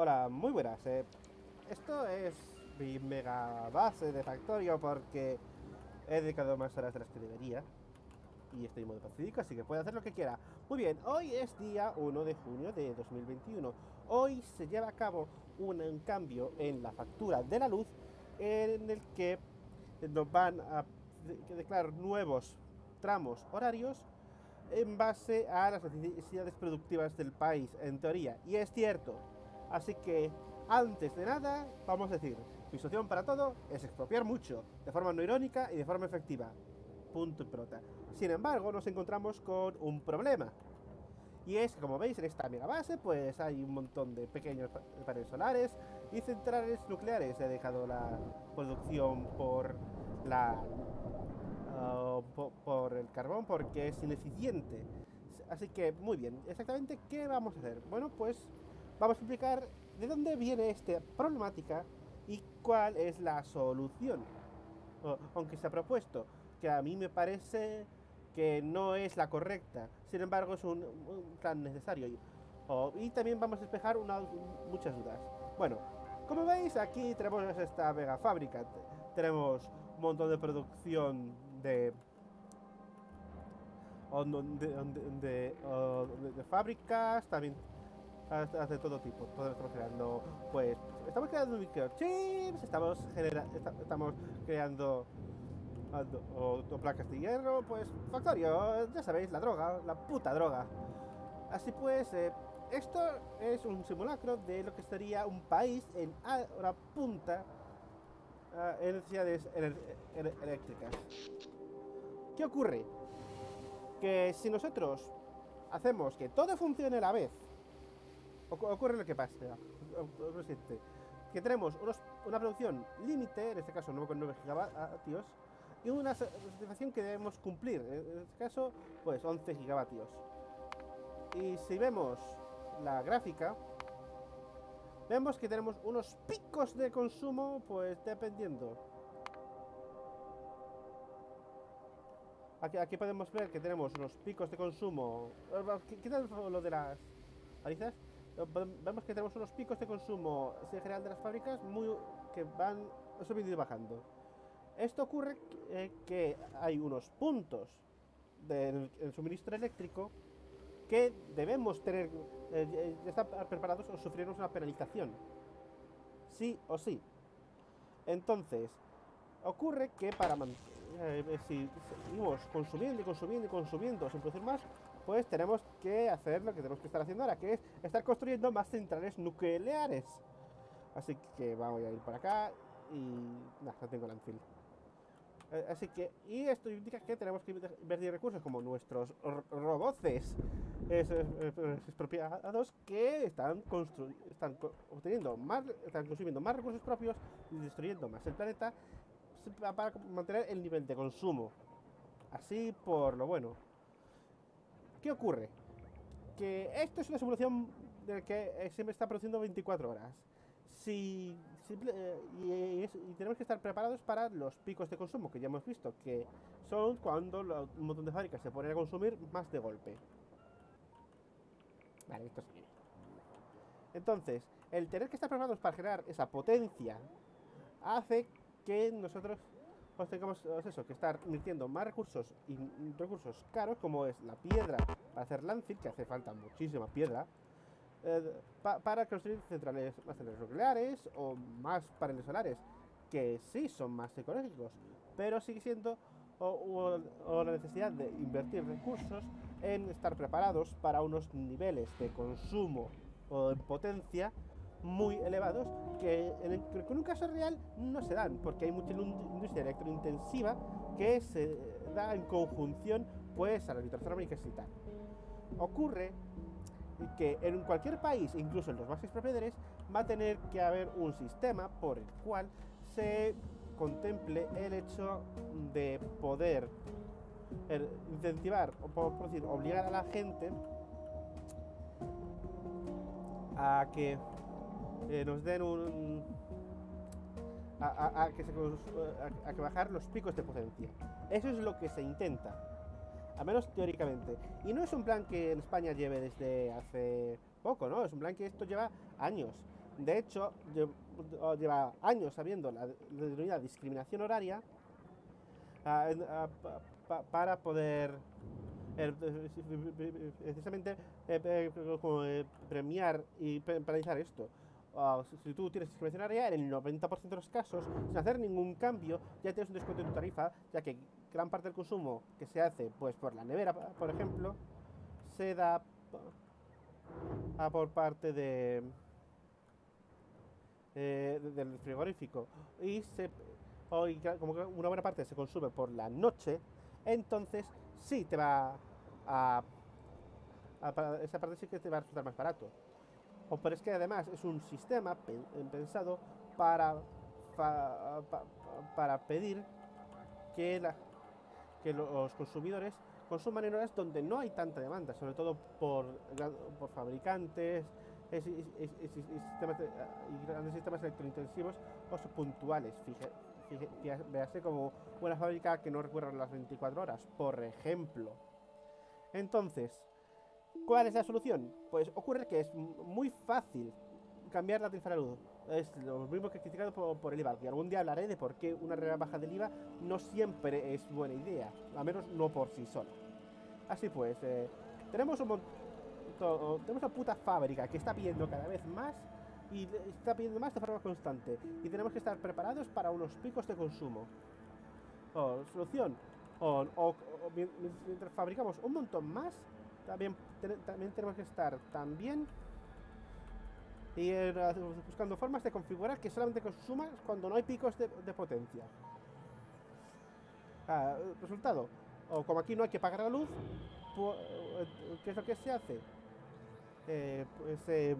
Hola, muy buenas. Esto es mi mega base de Factorio porque he dedicado más horas de las que debería. Y estoy en modo pacífico, así que puedo hacer lo que quiera. Muy bien, hoy es día 1 de junio de 2021. Hoy se lleva a cabo un cambio en la factura de la luz en el que nos van a declarar nuevos tramos horarios en base a las necesidades productivas del país, en teoría. Y es cierto. Así que, antes de nada, vamos a decir, mi solución para todo es expropiar mucho, de forma no irónica y de forma efectiva. Punto y pelota. Sin embargo, nos encontramos con un problema. Y es que, como veis, en esta mega base, pues hay un montón de pequeños paneles solares y centrales nucleares. He dejado la producción por el carbón porque es ineficiente. Así que, muy bien. Exactamente, ¿qué vamos a hacer? Bueno, pues vamos a explicar de dónde viene esta problemática y cuál es la solución. Aunque se ha propuesto, que a mí me parece que no es la correcta. Sin embargo, es un plan necesario. Y también vamos a despejar muchas dudas. Bueno, como veis, aquí tenemos esta mega fábrica. Tenemos un montón de producción de fábricas, también de todo tipo. Todo estamos creando, pues, estamos creando microchips, estamos creando o placas de hierro, pues Factorio, ya sabéis, la droga, la puta droga. Así pues, esto es un simulacro de lo que sería un país en hora punta en necesidades eléctricas. ¿Qué ocurre? Que si nosotros hacemos que todo funcione a la vez, ocurre lo que pasa, que tenemos una producción límite, en este caso 9,9 gigavatios, y una satisfacción que debemos cumplir, en este caso, pues 11 gigavatios. Y si vemos la gráfica, vemos que tenemos unos picos de consumo, pues dependiendo. Aquí podemos ver que tenemos unos picos de consumo. ¿Qué tal lo de las arizas? Vemos que tenemos unos picos de consumo en general de las fábricas que van subiendo y bajando. Esto ocurre que hay unos puntos del suministro eléctrico que debemos tener, estar preparados o sufrirnos una penalización. Sí o sí. Entonces, ocurre que si seguimos consumiendo sin producir más, pues tenemos que hacer lo que tenemos que estar haciendo ahora, que es estar construyendo más centrales nucleares. Así que vamos a ir para acá y no tengo landfill. Así que, y esto indica que tenemos que invertir recursos como nuestros roboces expropiados, que están consumiendo más recursos propios y destruyendo más el planeta para mantener el nivel de consumo. Así por lo bueno. ¿Qué ocurre? Que esto es una simulación de que siempre está produciendo 24 horas. Y tenemos que estar preparados para los picos de consumo que ya hemos visto, que son cuando un montón de fábricas se ponen a consumir más de golpe. Vale, esto sí. Entonces, el tener que estar preparados para generar esa potencia hace que nosotros tengamos eso, que estar invirtiendo más recursos y recursos caros, como es la piedra para hacer landfill, que hace falta muchísima piedra. Para construir centrales nucleares o más paneles solares, que sí son más ecológicos, pero sigue siendo la necesidad de invertir recursos en estar preparados para unos niveles de consumo o de potencia muy elevados que en un caso real no se dan, porque hay mucha industria electrointensiva que se da en conjunción, pues, a la electrotérmica y tal. Ocurre que en cualquier país, incluso en los más expropiadores, va a tener que haber un sistema por el cual se contemple el hecho de poder incentivar o, por decir, obligar a la gente a que nos den a bajar los picos de potencia. Eso es lo que se intenta, a menos teóricamente. Y no es un plan que en España lleve desde hace poco, ¿no? Es un plan que esto lleva años. De hecho, lleva años habiendo la denominada discriminación horaria para poder precisamente premiar y penalizar esto. Si tú tienes discriminación horaria, en el 90% de los casos, sin hacer ningún cambio, ya tienes un descuento en tu tarifa, ya que gran parte del consumo que se hace pues por la nevera, por ejemplo, se da por parte de del frigorífico, y como una buena parte se consume por la noche, entonces sí te va a esa parte sí que te va a resultar más barato. Pero es que además es un sistema pensado para pedir que los consumidores consuman en horas donde no hay tanta demanda, sobre todo por fabricantes y grandes sistemas electrointensivos o puntuales. Véase como una fábrica que no recuerda las 24 horas, por ejemplo. Entonces, ¿cuál es la solución? Pues ocurre que es muy fácil cambiar la tarifa de la luz. Es lo mismo que he criticado por el IVA, y algún día hablaré de por qué una rebaja del IVA no siempre es buena idea, al menos no por sí sola. Así pues, tenemos una puta fábrica que está pidiendo cada vez más, y está pidiendo más de forma constante, y tenemos que estar preparados para unos picos de consumo. Solución: mientras fabricamos un montón más, también tenemos que estar buscando formas de configurar que solamente consumas cuando no hay picos de potencia. Resultado: como aquí no hay que pagar la luz, ¿qué es lo que se hace? Se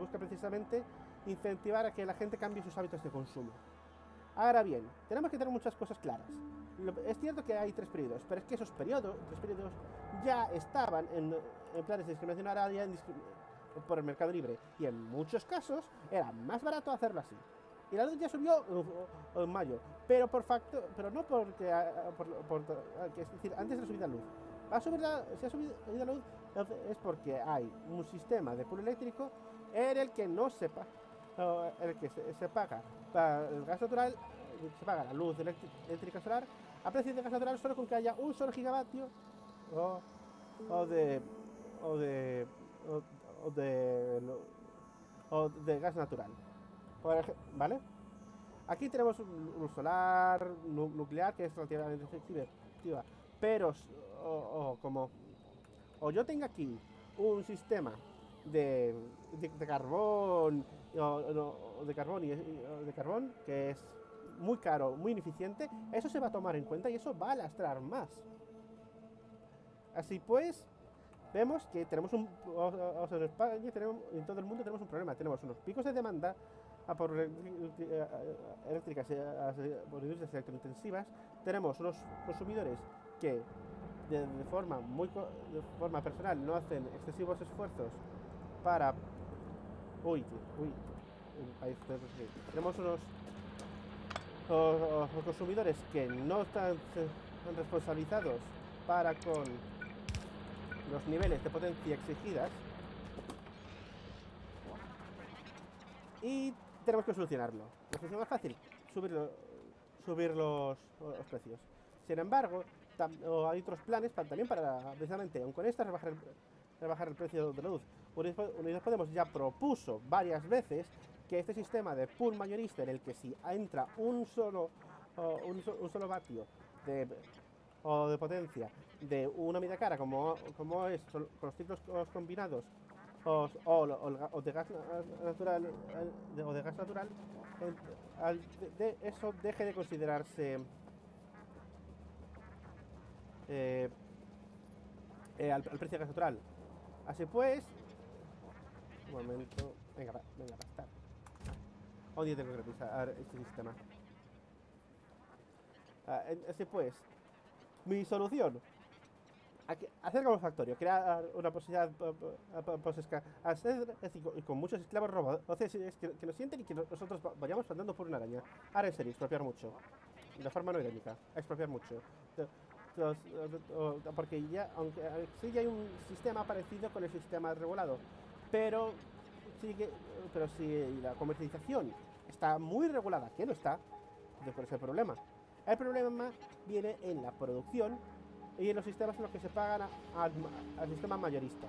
busca precisamente incentivar a que la gente cambie sus hábitos de consumo. Ahora bien, tenemos que tener muchas cosas claras. Es cierto que hay 3 periodos, pero es que esos tres periodos ya estaban en planes de discriminación horaria por el mercado libre, y en muchos casos era más barato hacerlo así. Y la luz ya subió en mayo, pero no porque es decir, antes de la subida de luz. Si ha subido la luz es porque hay un sistema de pool eléctrico en el que se paga el gas natural, se paga la luz eléctrica solar a precio de gas natural solo con que haya un solo gigavatio de gas natural. ¿Vale? Aquí tenemos un solar nuclear que es relativamente efectiva, pero yo tengo aquí un sistema de carbón que es muy caro, muy ineficiente, eso se va a tomar en cuenta y eso va a lastrar más. Así pues, vemos que tenemos en España, en todo el mundo tenemos un problema. Tenemos unos picos de demanda por eléctricas, por industrias electrointensivas. Tenemos unos consumidores que de forma personal no hacen excesivos esfuerzos para... Tenemos unos consumidores que no están responsabilizados para con los niveles de potencia exigidas, y tenemos que solucionarlo. La solución más fácil: subir los precios. Sin embargo, hay otros planes también para, precisamente, aunque con esta rebajar el precio de la luz. Unidas Podemos ya propuso varias veces que este sistema de pool mayorista, en el que si entra un solo vatio de potencia de una media cara, como es con los ciclos combinados o de gas natural, eso deje de considerarse al precio de gas natural. Así pues, un momento, venga, pastar. Odio tengo que revisar este sistema. Así pues, mi solución: hacer como Factorio, crear una posibilidad con muchos esclavos robots que nos sienten y que nosotros vayamos andando por una araña. Ahora, en serio, expropiar mucho, de forma no irónica, expropiar mucho. Porque ya, aunque sí hay un sistema parecido con el sistema regulado, pero pero si la comercialización está muy regulada, que no está, entonces ¿cuál es el problema? El problema viene en la producción y en los sistemas en los que se pagan al sistema mayorista.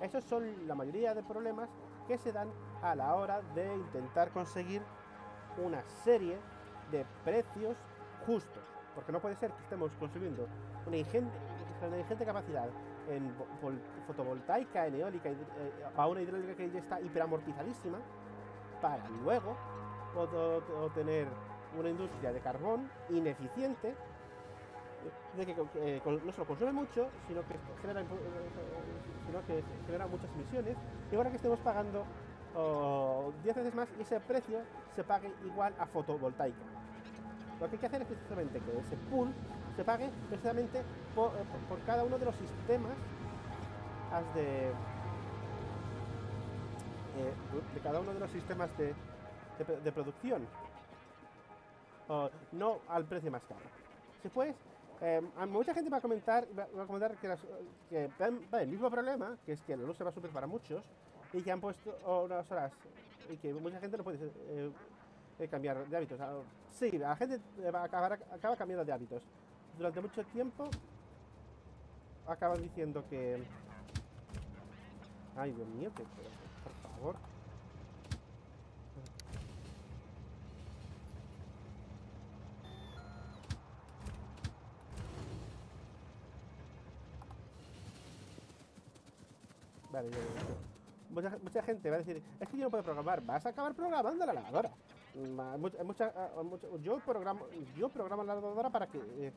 Esos son la mayoría de problemas que se dan a la hora de intentar conseguir una serie de precios justos, porque no puede ser que estemos consumiendo una ingente capacidad en fotovoltaica, en eólica, a una hidráulica que ya está hiperamortizadísima, para luego obtener una industria de carbón ineficiente, de que no solo consume mucho, sino que genera muchas emisiones, y ahora que estemos pagando 10 veces más y ese precio se pague igual a fotovoltaica. Lo que hay que hacer es precisamente que ese pool se pague precisamente por cada uno de los sistemas de producción, no al precio más caro. Después, mucha gente va a comentar que va el mismo problema, que es que la luz se va a subir para muchos y que han puesto unas horas y que mucha gente no puede cambiar de hábitos. Sí, la gente acaba cambiando de hábitos. Durante mucho tiempo acaban diciendo que... Ay, Dios mío, por favor. Vale, mucha gente va a decir, es que yo no puedo programar. Vas a acabar programando la lavadora. Yo programo la lavadora para que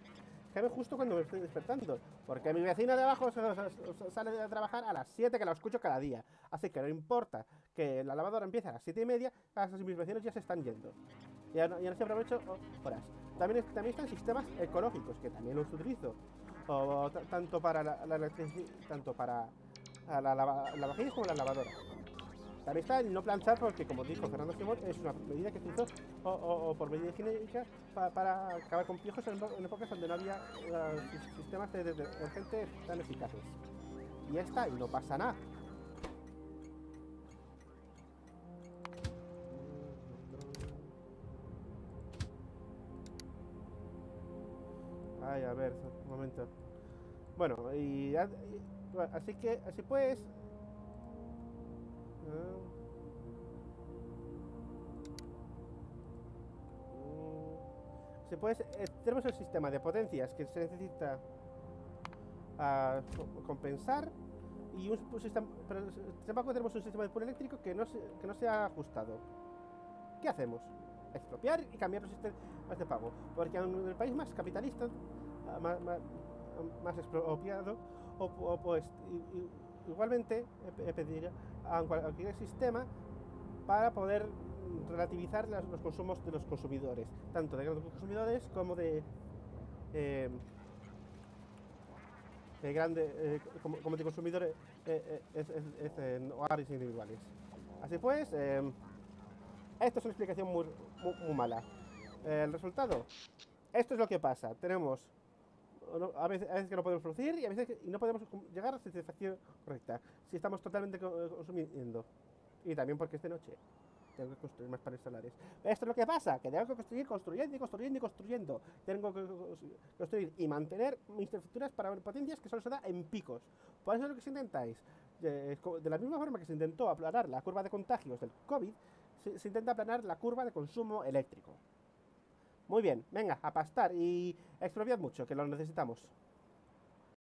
cabe justo cuando me estoy despertando, porque mi vecina de abajo sale de trabajar a las 7, que la escucho cada día. Así que no importa que la lavadora empiece a las 7:30, mis vecinos ya se están yendo. Ya no se aprovecho horas. También están sistemas ecológicos, que también los utilizo, tanto para la electricidad, tanto para la lavavajillas como la lavadora. También está el no planchar, porque como dijo Fernando Simón, es una medida que se hizo por medida higiénica para acabar con piojos en épocas donde no había sistemas de detergente tan eficaces. Y ya está, y no pasa nada. Ay, a ver, un momento. Bueno, así que, así pues... tenemos el sistema de potencias que se necesita compensar, y un sistema, pero tampoco tenemos un sistema de pool eléctrico que no se ha ajustado. ¿Qué hacemos? Expropiar y cambiar los sistemas de pago, porque en el país más capitalista, más expropiado, igualmente pedir a cualquier sistema para poder relativizar los consumos de los consumidores, tanto de grandes consumidores como de consumidores en hogares individuales. Así pues, esto es una explicación muy mala. El resultado, esto es lo que pasa. Tenemos a veces que no podemos producir y a veces que no podemos llegar a la satisfacción correcta si estamos totalmente consumiendo. Y también porque es de noche, tengo que construir más paneles solares. Esto es lo que pasa, que tengo que construyendo. Tengo que construir y mantener mis infraestructuras para potencias que solo se da en picos. Por eso es lo que se intenta es, de la misma forma que se intentó aplanar la curva de contagios del COVID, se intenta aplanar la curva de consumo eléctrico. Muy bien, venga, a pastar y a expropiar mucho, que lo necesitamos.